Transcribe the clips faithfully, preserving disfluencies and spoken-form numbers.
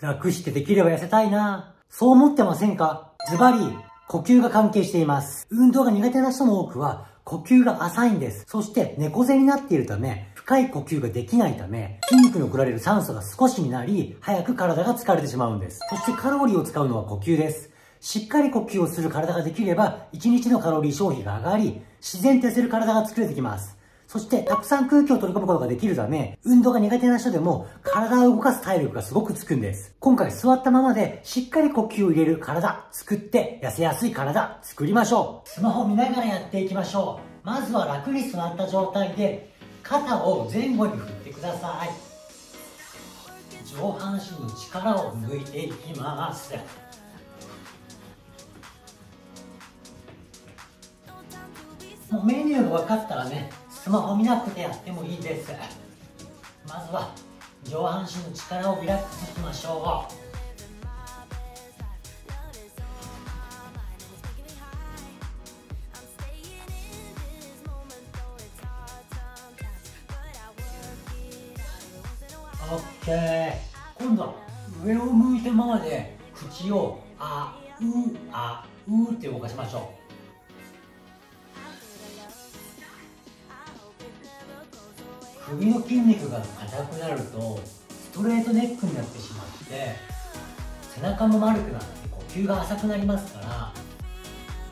楽してできれば痩せたいな。そう思ってませんか？ズバリ、呼吸が関係しています。運動が苦手な人の多くは、呼吸が浅いんです。そして、猫背になっているため、深い呼吸ができないため、筋肉に送られる酸素が少しになり、早く体が疲れてしまうんです。そしてカロリーを使うのは呼吸です。しっかり呼吸をする体ができれば、いちにちのカロリー消費が上がり、自然と痩せる体が作れてきます。そして、たくさん空気を取り込むことができるため、運動が苦手な人でも、体を動かす体力がすごくつくんです。今回座ったままで、しっかり呼吸を入れる体、作って、痩せやすい体、作りましょう。スマホを見ながらやっていきましょう。まずは楽に座った状態で、肩を前後に振ってください。上半身に力を抜いていきます。もうメニューが分かったらね、スマホ見なくてやってもいいです。まずは上半身の力をリラックスしましょう。 OK。 今度は上を向いたままで口をあうあうって動かしましょう。首の筋肉が硬くなるとストレートネックになってしまって背中も丸くなって呼吸が浅くなりますから、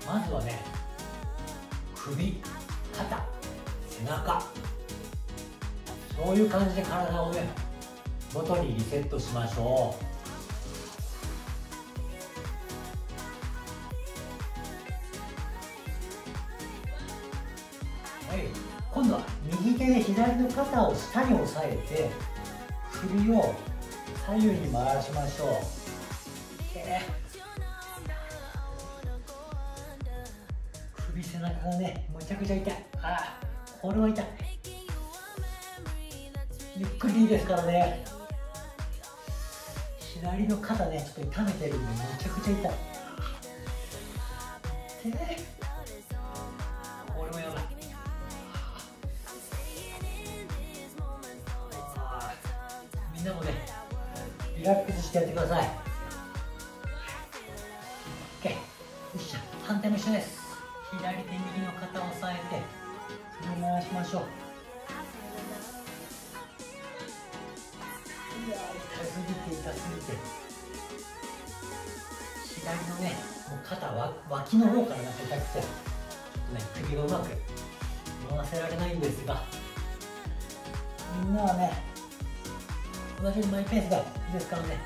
まずはね、首、肩、背中、そういう感じで体をね、元にリセットしましょう。今度は右手で左の肩を下に押さえて首を左右に回しましょう。首背中がね、むちゃくちゃ痛い。あー、これは痛い。ゆっくりでいいですからね。左の肩ね、ちょっと痛めてるんでむちゃくちゃ痛い。これもやばい。でもね、リラックスしてやってください。 OK。 よっしゃ、反対も一緒です。左手右の肩を押さえてそれを回しましょう。いやー、痛すぎて痛すぎて、左のね、もう肩は脇の方からなんか痛くて、ちょっとね、首がうまく回せられないんですが、みんなはね、同じマイペースがいいですからね。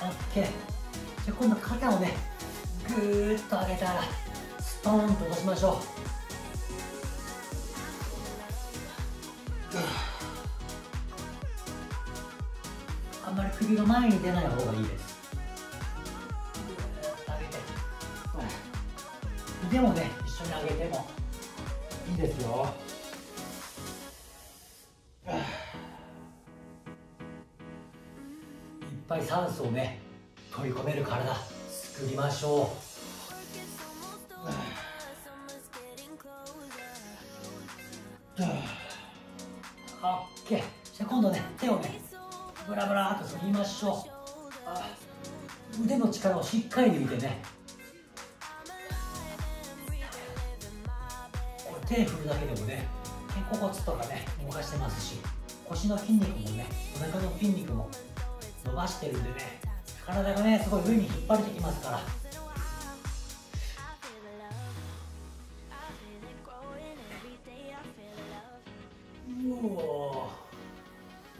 OK。 じゃあ今度肩をね、ぐーっと上げたらストーンと落としましょう。あんまり首が前に出ない方がいいです。上げて、腕もね、一緒に上げてもいいですよ。いっぱい酸素をね、取り込める体作りましょう。OK。 じゃあ今度ね、手をねブラブラーっと振りましょう。腕の力をしっかり抜いてね、こう手振るだけでもね、肩甲骨とかね動かしてますし、腰の筋肉もね、お腹の筋肉も伸ばしてるんでね、体がねすごい上に引っ張れてきますから。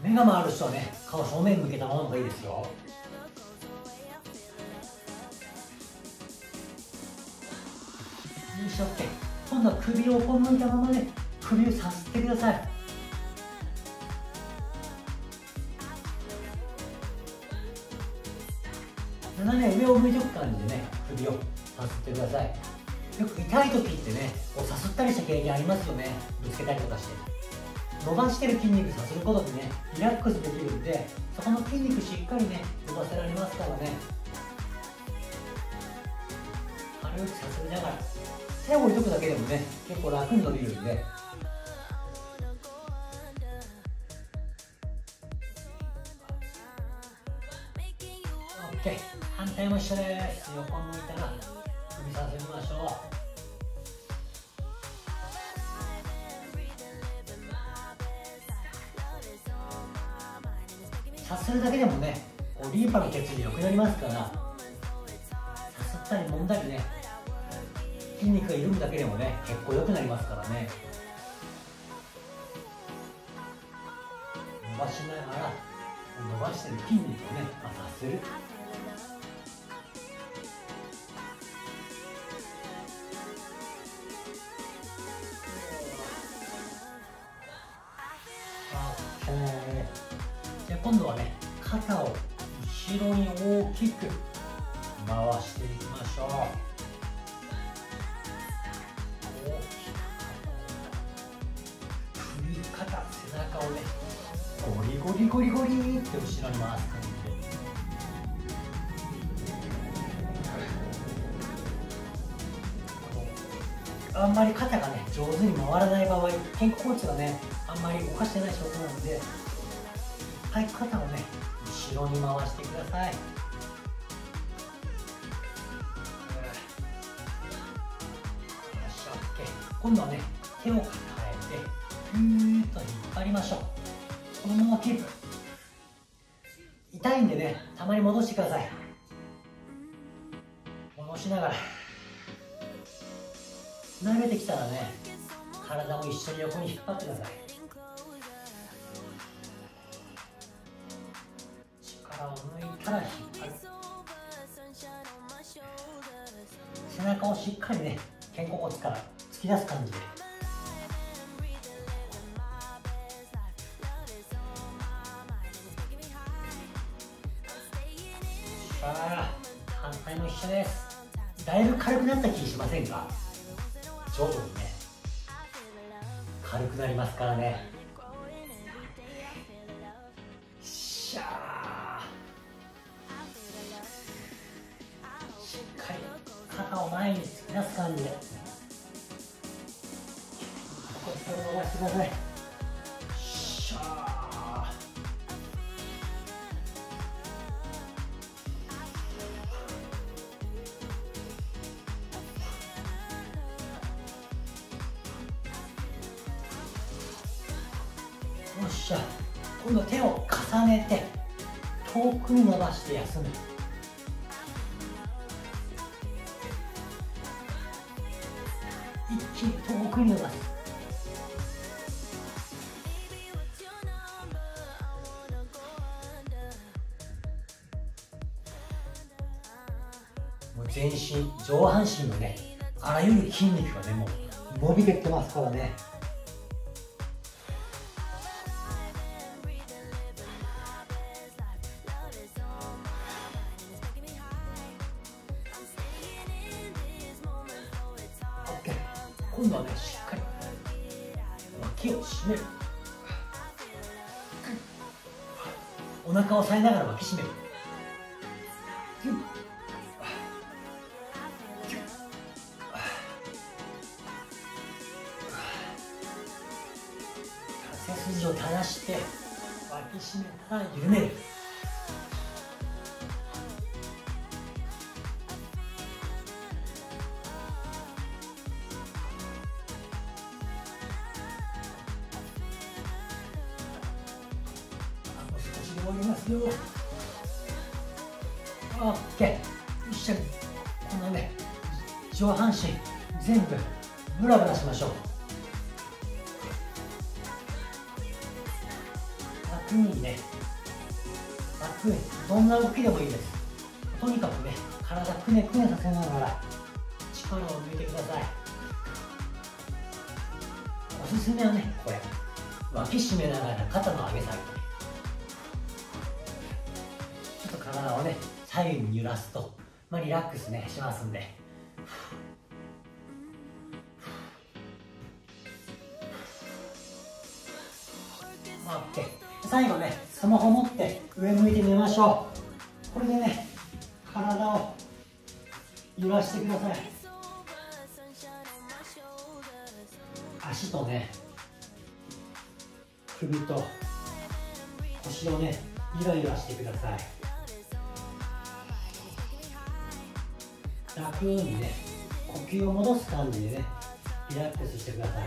目が回る人はね、顔正面向けたものがいいですよ。よし、OK。今度は首を横向いたままで首をさすってください。斜め上を向いておく感じでね、首をさすってください。よく痛い時ってね、こうさすったりした経験ありますよね。ぶつけたりとかして、伸ばしてる筋肉さすることでね、リラックスできるんで、そこの筋肉しっかりね、伸ばせられますからね。軽くさすりながら手を置いとくだけでもね、結構楽に伸びるんで。OK、反対も一緒です。横向いたら首さすりましょう。さするだけでもね、こうリンパの血流良くなりますから、さすったり揉んだりね、筋肉が緩むだけでもね、結構良くなりますからね。伸ばしながら伸ばしてる筋肉をね、まあ、さする。今度はね、肩を後ろに大きく回していきましょう。大きく首、肩、背中をね、ゴリゴリゴリゴリって後ろに回す感じで。あんまり肩がね、上手に回らない場合、肩甲骨がね、あんまり動かしてない証拠なので、はい、肩をね、後ろに回してください。今度はね、手を抱えてふーっと引っ張りましょう。このままキープ。痛いんでね、たまに戻してください。戻しながら慣れてきたらね、体も一緒に横に引っ張ってください。背中をしっかりね、肩甲骨から突き出す感じで。さあ、反対も一緒です。だいぶ軽くなった気しませんか？徐々にね、軽くなりますからね。肩を前に突き出す感じで、腰を伸ばしてください。しゃあ、よっしゃ。今度手を重ねて遠くに伸ばして休む。一気に遠くに伸ばす。もう全身、上半身のね、あらゆる筋肉がね、もう伸びてってますからね。今度はね、しっかり脇を締める。お腹を押さえながら脇締める。背筋を垂らして脇締めたら緩める。オッケー、一緒にこのね、上半身全部ブラブラしましょう。楽にね、楽にどんな動きでもいいです。とにかくね、体くねくねさせながら力を抜いてください。おすすめはね、これ脇締めながら肩の上げ下げ、体をね、左右に揺らすと、まあ、リラックスねしますんで。OK、最後ね、スマホ持って上向いてみましょう。これでね、体を揺らしてください。足とね、首と腰をね、ゆらゆらしてください。楽にね、呼吸を戻す感じでね、リラックスしてください。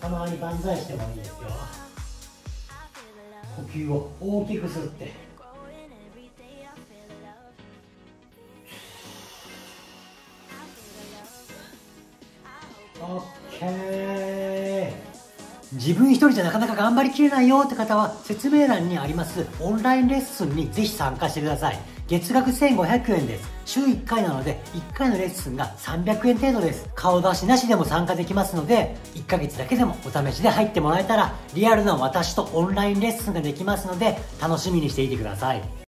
たまに万歳してもいいですよ。呼吸を大きく吸ってOK。 自分一人じゃなかなか頑張りきれないよって方は、説明欄にありますオンラインレッスンにぜひ参加してください。月額せんごひゃくえんです。週いっかいなので、いっかいのレッスンがさんびゃくえん程度です。顔出しなしでも参加できますので、いっかげつだけでもお試しで入ってもらえたら、リアルな私とオンラインレッスンができますので、楽しみにしていてください。